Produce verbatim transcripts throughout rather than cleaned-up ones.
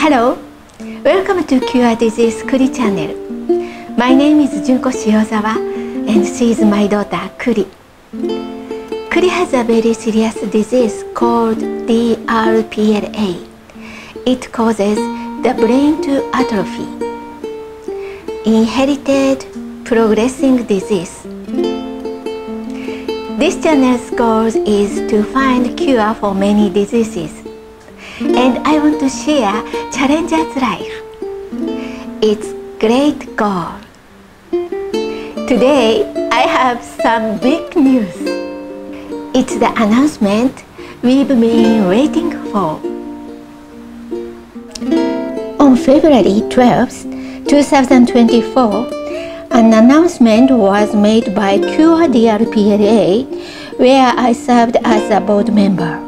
Hello, welcome to Cure Disease Kuri channel. My name is Junko Shiozawa and she is my daughter Kuri. Kuri has a very serious disease called D R P L A. It causes the brain to atrophy. Inherited progressing disease. This channel's goal is to find cure for many diseases. And I want to share Charanja's life. It's great goal. Today I have some big news. It's the announcement we've been waiting for. On February twelfth, two thousand twenty-four, an announcement was made by CureDRPLA, where I served as a board member.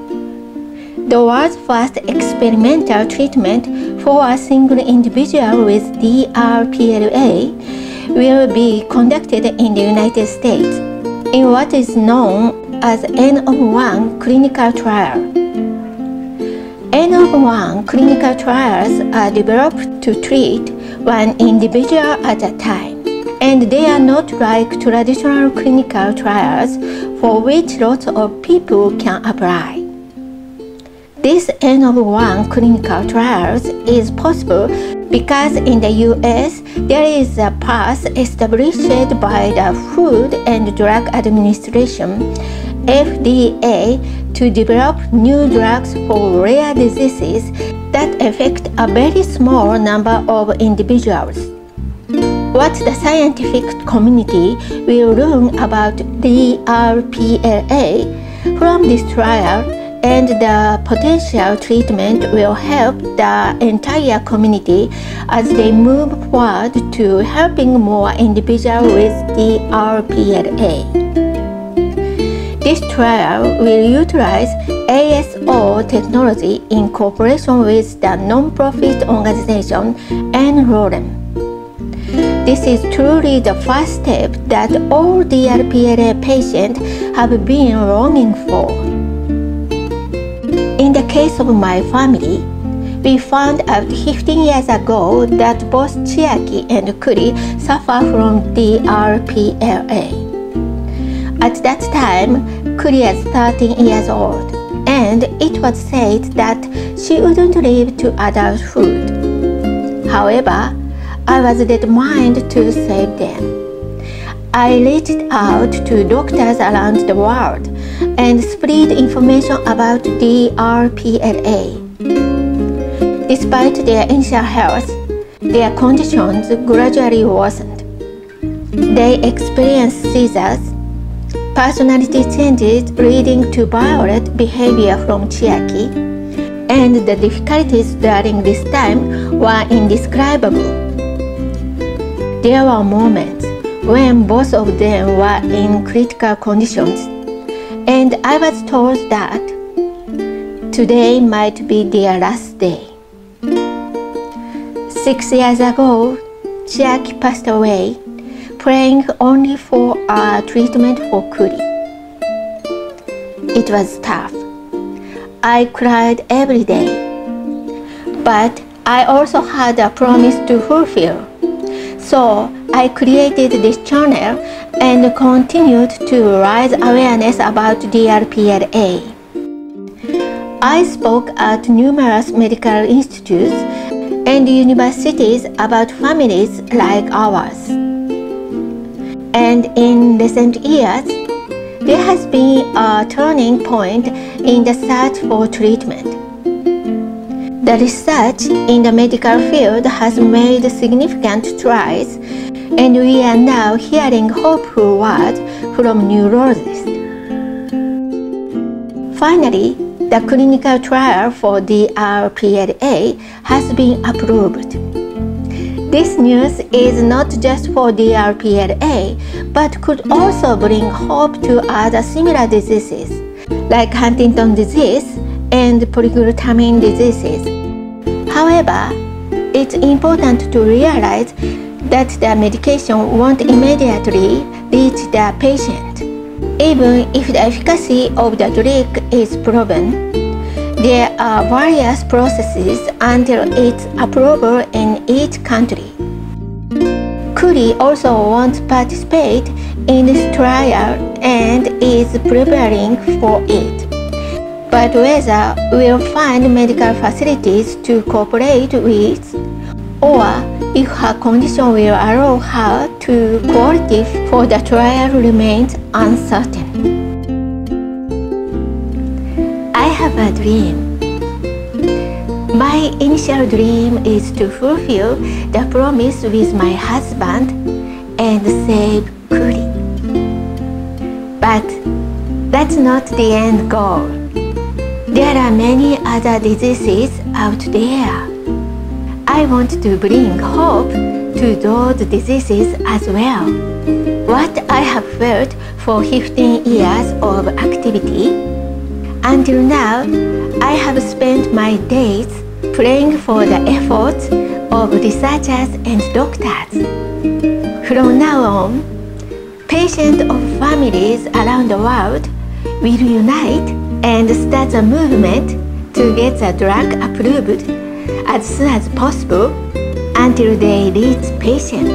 The world's first experimental treatment for a single individual with D R P L A will be conducted in the United States in what is known as N of one clinical trial. N of one clinical trials are developed to treat one individual at a time, and they are not like traditional clinical trials for which lots of people can apply. This N of one clinical trials is possible because in the U S there is a path established by the Food and Drug Administration F D A to develop new drugs for rare diseases that affect a very small number of individuals. What the scientific community will learn about D R P L A from this trial and the potential treatment will help the entire community as they move forward to helping more individuals with D R P L A. This trial will utilize A S O technology in cooperation with the non-profit organization n-Lorem. This is truly the first step that all D R P L A patients have been longing for. In the case of my family, we found out fifteen years ago that both Chiaki and Kuri suffer from D R P L A. At that time, Kuri was thirteen years old, and it was said that she wouldn't live to adulthood. However, I was determined to save them. I reached out to doctors around the world and spread information about D R P L A. Despite their initial health, their conditions gradually worsened. They experienced seizures, personality changes leading to violent behavior from Chiaki, and the difficulties during this time were indescribable. There were moments when both of them were in critical conditions, and I was told that today might be their last day. Six years ago, Chiaki passed away, praying only for a treatment for Kuri. It was tough. I cried every day, but I also had a promise to fulfill. So I created this channel and continued to raise awareness about D R P L A. I spoke at numerous medical institutes and universities about families like ours. And in recent years, there has been a turning point in the search for treatment. The research in the medical field has made significant strides, and we are now hearing hopeful words from neurologists. Finally, the clinical trial for D R P L A has been approved. This news is not just for D R P L A, but could also bring hope to other similar diseases, like Huntington disease and polyglutamine diseases. However, it's important to realize that the medication won't immediately reach the patient. Even if the efficacy of the drug is proven, There are various processes until its approval in each country. Kuri also wants to participate in this trial and is preparing for it, but whether we'll find medical facilities to cooperate with, or if her condition will allow her to qualify for the trial, remains uncertain. I have a dream. My initial dream is to fulfill the promise with my husband and save Kuri. But that's not the end goal. There are many other diseases out there. I want to bring hope to those diseases as well. What I have felt for fifteen years of activity, until now I have spent my days praying for the efforts of researchers and doctors. From now on, patients of families around the world will unite and start a movement to get the drug approved as soon as possible until they reach patients.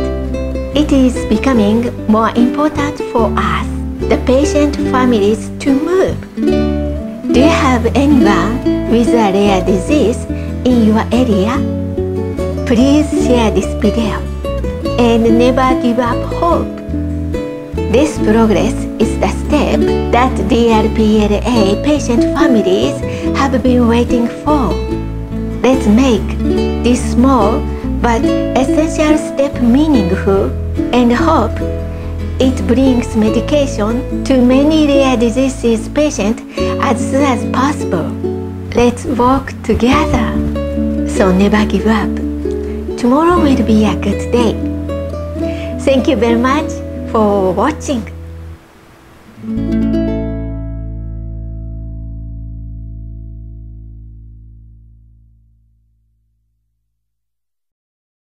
It is becoming more important for us, the patient families, to move. Do you have anyone with a rare disease in your area? Please share this video and never give up hope. This progress is the step that D R P L A patient families have been waiting for. Let's make this small but essential step meaningful and hope it brings medication to many rare diseases patients as soon as possible. Let's work together. So never give up. Tomorrow will be a good day. Thank you very much for watching.